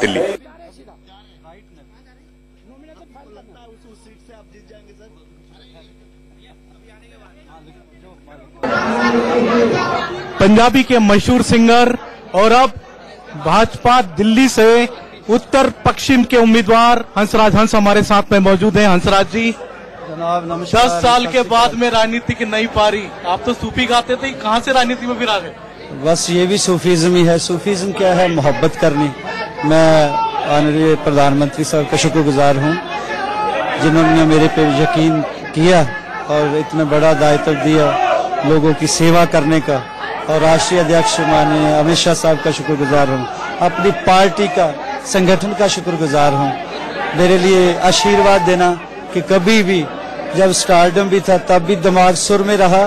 दिल्ली। पंजाबी के मशहूर सिंगर और अब भाजपा दिल्ली से उत्तर पश्चिम के उम्मीदवार हंसराज हंस हमारे साथ में मौजूद हैं। हंसराज जी जनाब नमस्कार। 10 साल के बाद में राजनीति की नई पारी, आप तो सूफी गाते थे, कहाँ से राजनीति में फिर आ गए? बस ये भी सूफीज्म ही है। सूफीज्म क्या है? मोहब्बत करनी। मैं माननीय प्रधानमंत्री साहब का शुक्रगुजार हूँ जिन्होंने मेरे पे यकीन किया और इतना बड़ा दायित्व दिया लोगों की सेवा करने का, और राष्ट्रीय अध्यक्ष माननीय अमित शाह साहब का शुक्रगुजार हूँ, अपनी पार्टी का संगठन का शुक्रगुजार हूँ। मेरे लिए आशीर्वाद देना कि कभी भी, जब स्टारडम भी था तब भी दिमाग सुर में रहा,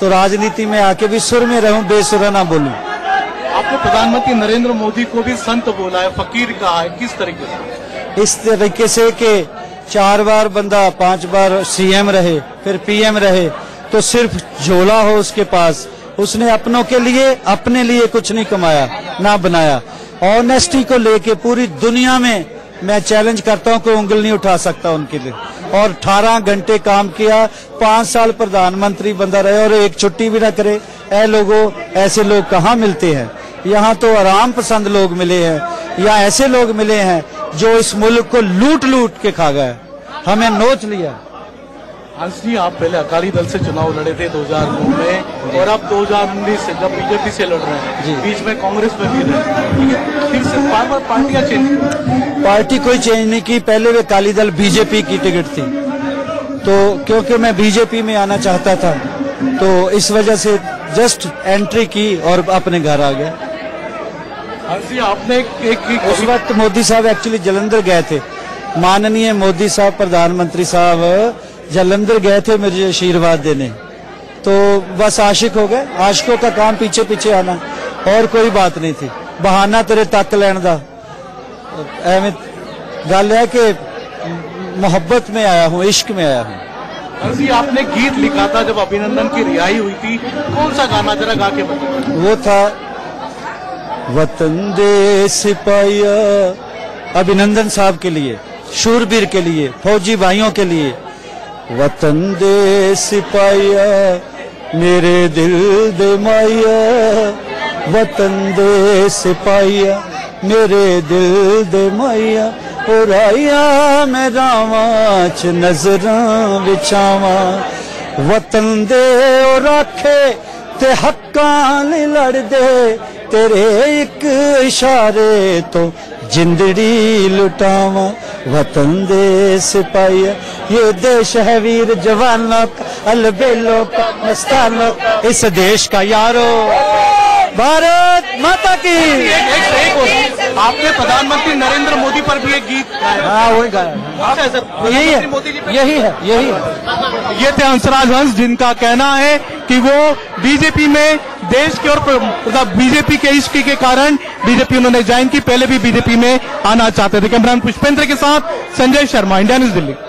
तो राजनीति में आके भी सुर में रहूं, बेसुरा ना बोलूं। आपने प्रधानमंत्री नरेंद्र मोदी को भी संत बोला है, फकीर कहा है, किस तरीके से? इस तरीके से कि 4 बार बंदा 5 बार सीएम रहे, फिर पीएम रहे, तो सिर्फ झोला हो उसके पास। उसने अपनों के लिए, अपने लिए कुछ नहीं कमाया ना बनाया। ऑनेस्टी को लेके पूरी दुनिया में मैं चैलेंज करता हूं, कोई उंगल नहीं उठा सकता उनके लिए। और 18 घंटे काम किया, 5 साल प्रधानमंत्री बंदा रहे और एक छुट्टी भी ना करे। ऐ लोगों, ऐसे लोग कहाँ मिलते हैं? यहाँ तो आराम पसंद लोग मिले हैं, या ऐसे लोग मिले हैं जो इस मुल्क को लूट लूट के खा गए, हमें नोच लिया। हंस जी, आप पहले अकाली दल से चुनाव लड़े थे 2009 में, और आप 2019 से जब बीजेपी से लड़ रहे हैं, बीच में कांग्रेस में भी रहे, फिर से बार-बार पार्टियां चेंज। पार्टी कोई चेंज नहीं की। पहले वे अकाली दल बीजेपी की टिकट थी, तो क्योंकि मैं बीजेपी में आना चाहता था तो इस वजह से जस्ट एंट्री की और अपने घर आ गया। हंस जी, आपने उस वक्त मोदी साहब एक्चुअली जलंधर गए थे, माननीय मोदी साहब प्रधानमंत्री साहब जलंधर गए थे मुझे आशीर्वाद देने, तो बस आशिक हो गए। आशिकों का काम पीछे पीछे आना, और कोई बात नहीं थी। बहाना तेरे तक लैन का एवं गल है कि मोहब्बत में आया हूँ, इश्क में आया हूँ। आपने गीत लिखा था जब अभिनंदन की रिहाई हुई थी, कौन सा गाना जरा गा के बताओ? वो था वतन दे सिपाहिया, अभिनंदन साहब के लिए, शूरवीर के लिए, फौजी भाइयों के लिए। वतन दे सिपाहिया मेरे दिल दे माइया, वतन दे सिपाहिया मेरे दिल दे माइया, और आइया मैं रावा च नजरां विछावा, वतन दे और राखे ते हक्कां नी लड़दे, तेरे एक इशारे तो जिंदड़ी लुटावा, वतन दे सिपाहिया। ये देश है वीर जवानों का, अलबेलों का, मस्तानों का, इस देश का यारो भारत माता की। आपने प्रधानमंत्री नरेंद्र मोदी पर भी एक गीत गाया? हाँ, वही गाया। यही है। ये थे हंसराज हंस, जिनका कहना है कि वो बीजेपी में देश के और बीजेपी के इश्क के कारण बीजेपी उन्होंने ज्वाइन की, पहले भी बीजेपी में आना चाहते थे। कैमरान पुष्पेंद्र के साथ संजय शर्मा, इंडिया न्यूज दिल्ली।